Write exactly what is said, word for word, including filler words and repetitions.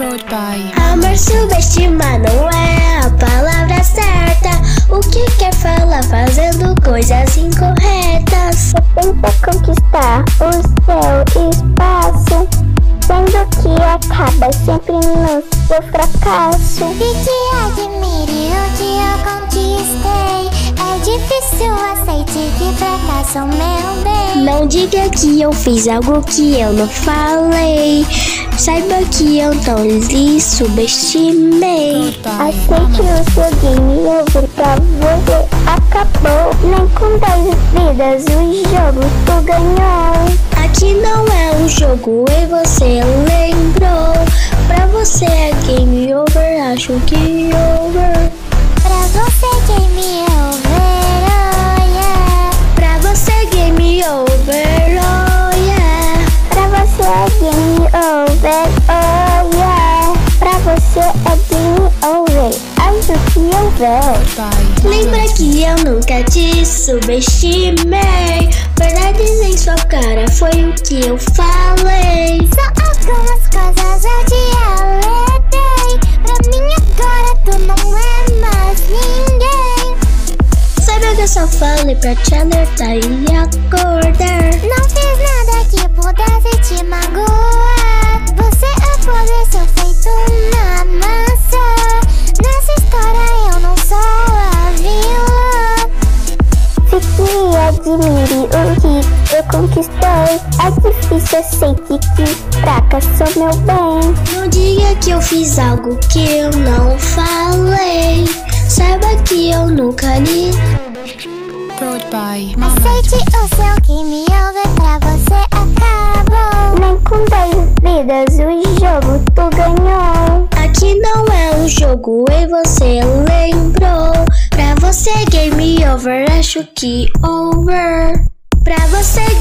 controle, pai. Amor subestimar não é a palavra certa. O que quer falar fazendo coisas incorretas? Você tenta conquistar o seu espaço, sendo que acaba sempre no seu fracasso. E que admire o que eu conquistei. É difícil aceitar que fracasso, meu bem. Não diga que eu fiz algo que eu não falei. Saiba que eu não lhe subestimei. Aceite o seu game over pra você, acabou. Nem com dez vidas o jogo tu ganhou. Aqui não é um jogo e você lembrou. Pra você é game over, acho que over. Pra você game over, oh yeah. Pra você game over, oh yeah. Pra você é game over, oh yeah. Pra você é game over, acho que over. Lembra que eu nunca te subestimei. Verdades em sua cara foi o que eu falei. Só algumas coisas eu te alertei. Pra mim agora tu não é ninguém. Sabe que eu só falei pra te alertar e acordar. Não fiz nada que pudesse te magoar. Você apodreceu feito uma massa. Nessa história eu não sou a vilã. Se que admire o que eu conquistei. É difícil aceitar que fracassou, meu bem. Não diga que eu fiz algo que eu não falei. Saiba que eu nunca li. Goodbye, mama. Aceite o seu game over, pra você acabou. Nem com dez vidas o jogo tu ganhou. Aqui não é um jogo e você lembrou. Pra você game over, acho que over. Pra você